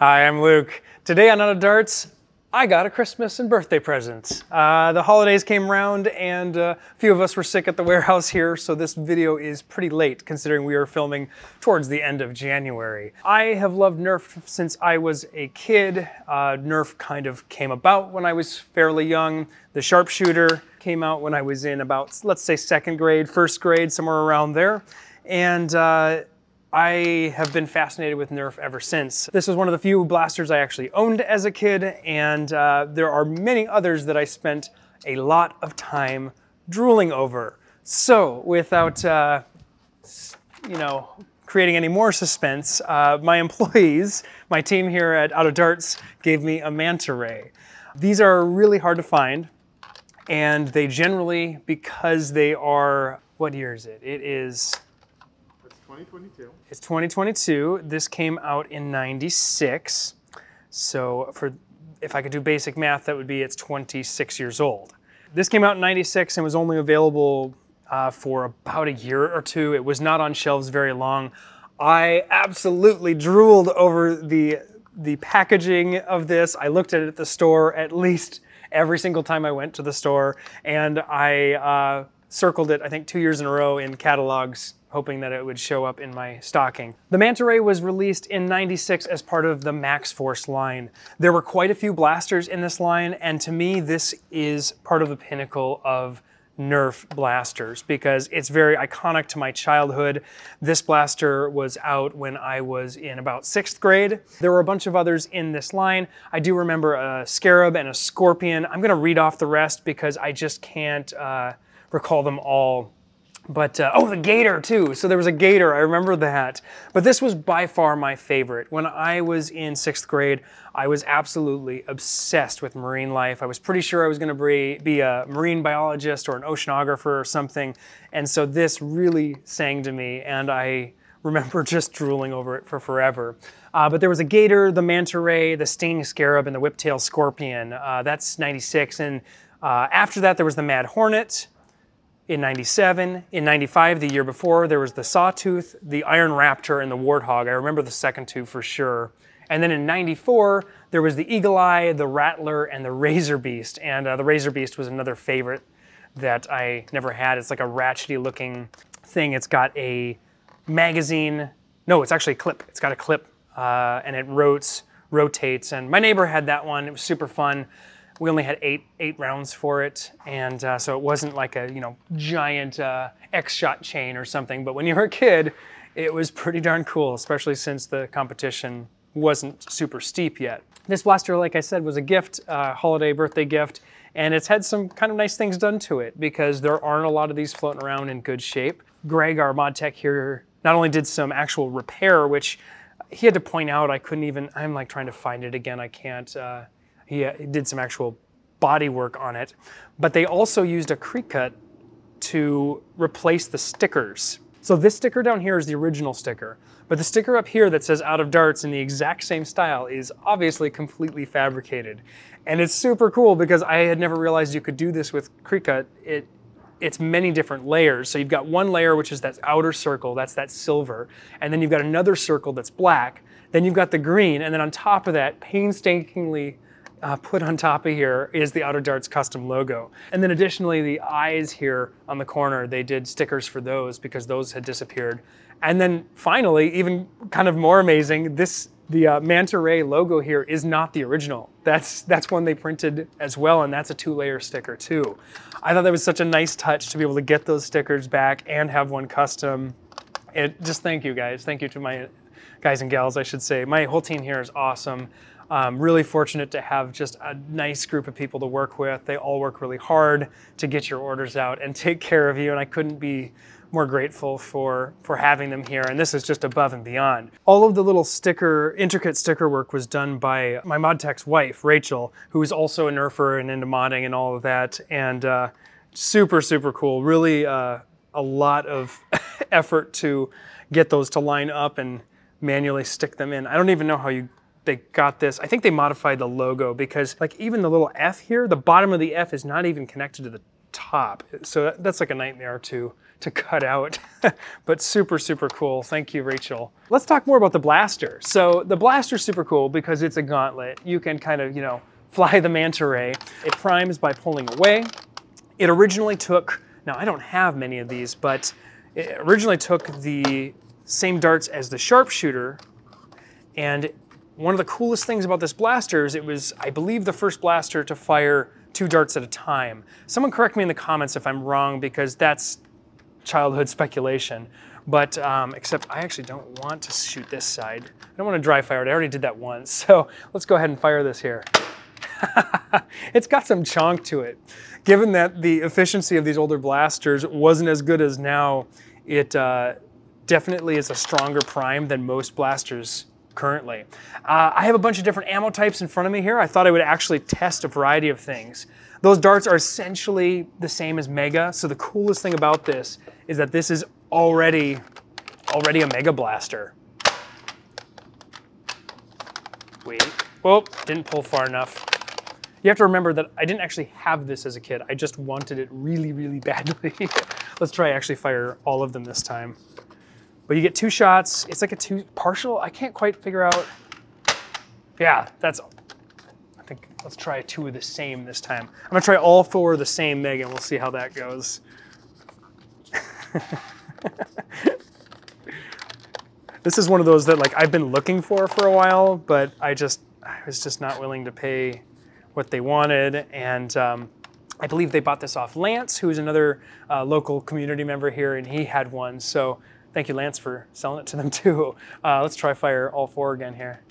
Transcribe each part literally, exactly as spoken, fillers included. Hi, I'm Luke. Today on Out of Darts, I got a Christmas and birthday present. Uh, the holidays came around and uh, a few of us were sick at the warehouse here, so this video is pretty late considering we are filming towards the end of January. I have loved Nerf since I was a kid. Uh, Nerf kind of came about when I was fairly young. The sharpshooter came out when I was in about, let's say, second grade, first grade, somewhere around there. And uh, I have been fascinated with Nerf ever since. This was one of the few blasters I actually owned as a kid, and uh, there are many others that I spent a lot of time drooling over. So without, uh, you know, creating any more suspense, uh, my employees, my team here at Out of Darts, gave me a Manta Ray. These are really hard to find, and they generally, because they are, what year is it? It is twenty twenty-two. It's twenty twenty-two. This came out in ninety-six. So for, if I could do basic math, that would be it's twenty-six years old. This came out in ninety-six and was only available uh, for about a year or two. It was not on shelves very long. I absolutely drooled over the, the packaging of this. I looked at it at the store at least every single time I went to the store, and I uh, circled it, I think, two years in a row in catalogs, hoping that it would show up in my stocking. The Manta Ray was released in ninety-six as part of the Max Force line. There were quite a few blasters in this line, and to me, this is part of the pinnacle of Nerf blasters because it's very iconic to my childhood. This blaster was out when I was in about sixth grade. There were a bunch of others in this line. I do remember a Scarab and a Scorpion. I'm gonna read off the rest because I just can't uh, recall them all. But, uh, oh, the Gator too. So there was a Gator, I remember that. But this was by far my favorite. When I was in sixth grade, I was absolutely obsessed with marine life. I was pretty sure I was gonna be a marine biologist or an oceanographer or something. And so this really sang to me, and I remember just drooling over it for forever. Uh, but there was a Gator, the Manta Ray, the Stinging Scarab, and the Whiptail Scorpion. Uh, that's ninety-six. And uh, after that, there was the Mad Hornet. In ninety-seven, in ninety-five, the year before, there was the Sawtooth, the Iron Raptor, and the Warthog. I remember the second two for sure. And then in ninety-four, there was the Eagle Eye, the Rattler, and the Razor Beast. And uh, the Razor Beast was another favorite that I never had. It's like a ratchety looking thing. It's got a magazine. No, it's actually a clip. It's got a clip, uh, and it rotates, rotates. And my neighbor had that one. It was super fun. We only had eight eight rounds for it, and uh, so it wasn't like a you know giant uh, X-shot chain or something. But when you were a kid, it was pretty darn cool, especially since the competition wasn't super steep yet. This blaster, like I said, was a gift, uh, holiday birthday gift, and it's had some kind of nice things done to it because there aren't a lot of these floating around in good shape. Greg, our mod tech here, not only did some actual repair, which he had to point out, I couldn't even. I'm like trying to find it again. I can't. Uh, He did some actual body work on it, but they also used a Cricut to replace the stickers. So this sticker down here is the original sticker, but the sticker up here that says Out of Darts in the exact same style is obviously completely fabricated. And it's super cool because I had never realized you could do this with Cricut. It, it's many different layers. So you've got one layer, which is that outer circle, that's that silver. And then you've got another circle that's black. Then you've got the green. And then on top of that, painstakingly Uh, put on top of here is the Out of Darts custom logo. And then additionally, the eyes here on the corner, they did stickers for those because those had disappeared. And then finally, even kind of more amazing, this the uh, Manta Ray logo here is not the original. That's, that's one they printed as well, and that's a two-layer sticker too. I thought that was such a nice touch to be able to get those stickers back and have one custom. It, just thank you guys. Thank you to my guys and gals, I should say. My whole team here is awesome. Um, really fortunate to have just a nice group of people to work with. They all work really hard to get your orders out and take care of you, and I couldn't be more grateful for, for having them here, and this is just above and beyond. All of the little sticker, intricate sticker work was done by my mod tech's wife, Rachel, who is also a Nerfer and into modding and all of that, and uh, super, super cool. Really uh, a lot of effort to get those to line up and manually stick them in. I don't even know how you they got this. I think they modified the logo because like even the little F here, the bottom of the F is not even connected to the top. So that's like a nightmare to, to cut out, but super, super cool. Thank you, Rachel. Let's talk more about the blaster. So the blaster's super cool because it's a gauntlet. You can kind of, you know, fly the Manta Ray. It primes by pulling away. It originally took, now I don't have many of these, but it originally took the same darts as the sharpshooter. And one of the coolest things about this blaster is it was, I believe, the first blaster to fire two darts at a time. Someone correct me in the comments if I'm wrong, because that's childhood speculation. But um, except I actually don't want to shoot this side. I don't want to dry fire it. I already did that once. So let's go ahead and fire this here. It's got some chonk to it. Given that the efficiency of these older blasters wasn't as good as now, it uh, definitely is a stronger prime than most blasters currently. Uh, I have a bunch of different ammo types in front of me here. I thought I would actually test a variety of things. Those darts are essentially the same as Mega, so the coolest thing about this is that this is already, already a Mega blaster. Wait, whoop, didn't pull far enough. You have to remember that I didn't actually have this as a kid. I just wanted it really, really badly. Let's try actually fire all of them this time. But you get two shots. It's like a two partial. I can't quite figure out. Yeah, that's, I think, let's try two of the same this time. I'm gonna try all four of the same Meg and we'll see how that goes. This is one of those that like I've been looking for for a while, but I just, I was just not willing to pay what they wanted. And um, I believe they bought this off Lance, who is another uh, local community member here, and he had one. So thank you, Lance, for selling it to them too. Uh, let's try fire all four again here.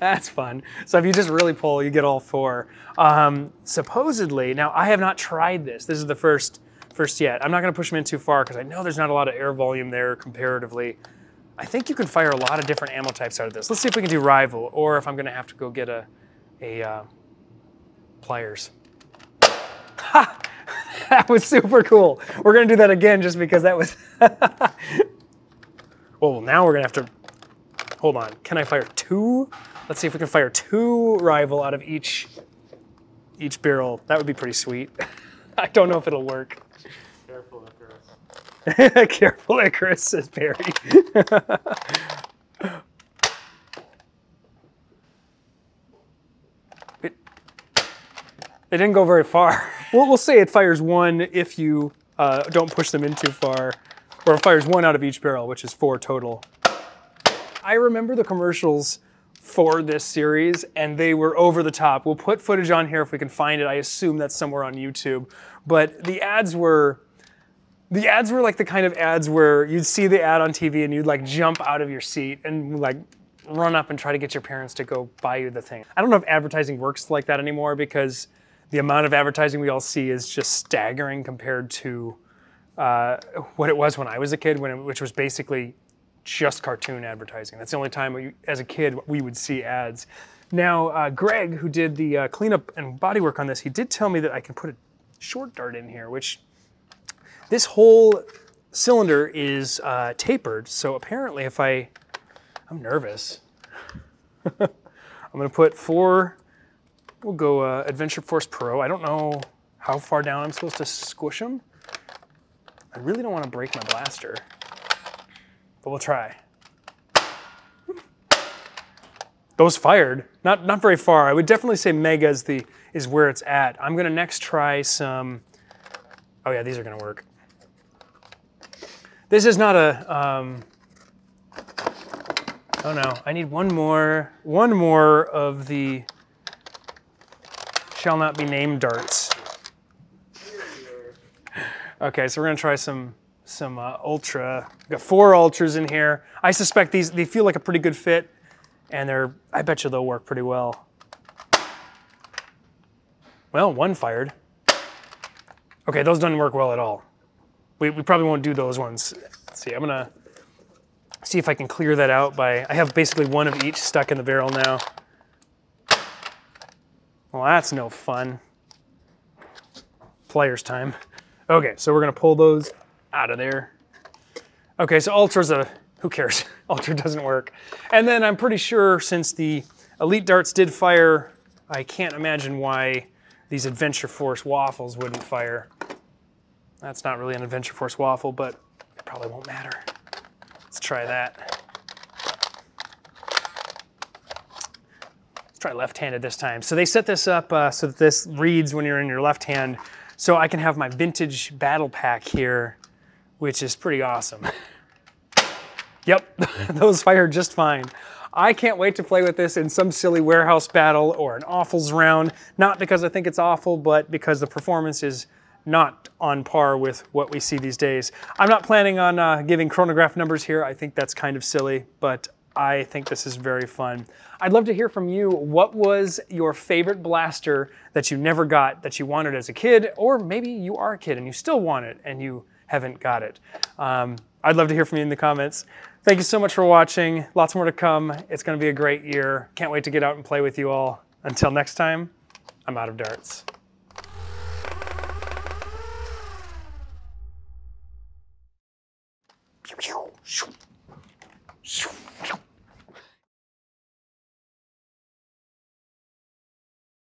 That's fun. So if you just really pull, you get all four. Um, supposedly, now I have not tried this. This is the first, first yet. I'm not gonna push them in too far because I know there's not a lot of air volume there comparatively. I think you can fire a lot of different ammo types out of this. Let's see if we can do Rival, or if I'm gonna have to go get a, a uh, pliers. Ha! That was super cool. We're gonna do that again just because that was. Well, now we're gonna have to, hold on. Can I fire two? Let's see if we can fire two Rival out of each, each barrel. That would be pretty sweet. I don't know if it'll work. Careful, Icarus. Careful, Icarus, says Barry. it, it didn't go very far. Well, we'll say it fires one if you uh, don't push them in too far, or it fires one out of each barrel, which is four total. I remember the commercials for this series, and they were over the top. We'll put footage on here if we can find it. I assume that's somewhere on YouTube. But the ads were, the ads were like the kind of ads where you'd see the ad on T V and you'd like jump out of your seat and like run up and try to get your parents to go buy you the thing. I don't know if advertising works like that anymore, because the amount of advertising we all see is just staggering compared to uh, what it was when I was a kid, when it, which was basically just cartoon advertising. That's the only time we, as a kid, we would see ads. Now, uh, Greg, who did the uh, cleanup and bodywork on this, he did tell me that I can put a short dart in here, which this whole cylinder is uh, tapered. So apparently if I, I'm nervous. I'm gonna put four. We'll go uh, Adventure Force Pro. I don't know how far down I'm supposed to squish them. I really don't want to break my blaster, but we'll try. Those fired, not not very far. I would definitely say Mega is the is where it's at. I'm gonna next try some. Oh yeah, these are gonna work. This is not a. Um, oh no, I need one more. One more of the shall not be named darts. Okay, so we're gonna try some some uh, Ultra. We've got four Ultras in here. I suspect these, they feel like a pretty good fit, and they're, I bet you they'll work pretty well. Well, one fired. Okay, those didn't work well at all. We, we probably won't do those ones. Let's see, I'm gonna see if I can clear that out by, I have basically one of each stuck in the barrel now. Well, that's no fun. Pliers time. Okay, so we're gonna pull those out of there. Okay, so Ultra's a, who cares? Ultra doesn't work. And then I'm pretty sure since the Elite Darts did fire, I can't imagine why these Adventure Force waffles wouldn't fire. That's not really an Adventure Force waffle, but it probably won't matter. Let's try that. Let's try left-handed this time. So they set this up uh, so that this reads when you're in your left hand. So I can have my vintage battle pack here, which is pretty awesome. Yep, those fire just fine. I can't wait to play with this in some silly warehouse battle or an offals round, not because I think it's awful, but because the performance is not on par with what we see these days. I'm not planning on uh, giving chronograph numbers here. I think that's kind of silly, but I think this is very fun. I'd love to hear from you. What was your favorite blaster that you never got, that you wanted as a kid, or maybe you are a kid and you still want it and you haven't got it? Um, I'd love to hear from you in the comments. Thank you so much for watching. Lots more to come. It's gonna be a great year. Can't wait to get out and play with you all. Until next time, I'm Out of Darts. Pew, pew, shoo, shoo.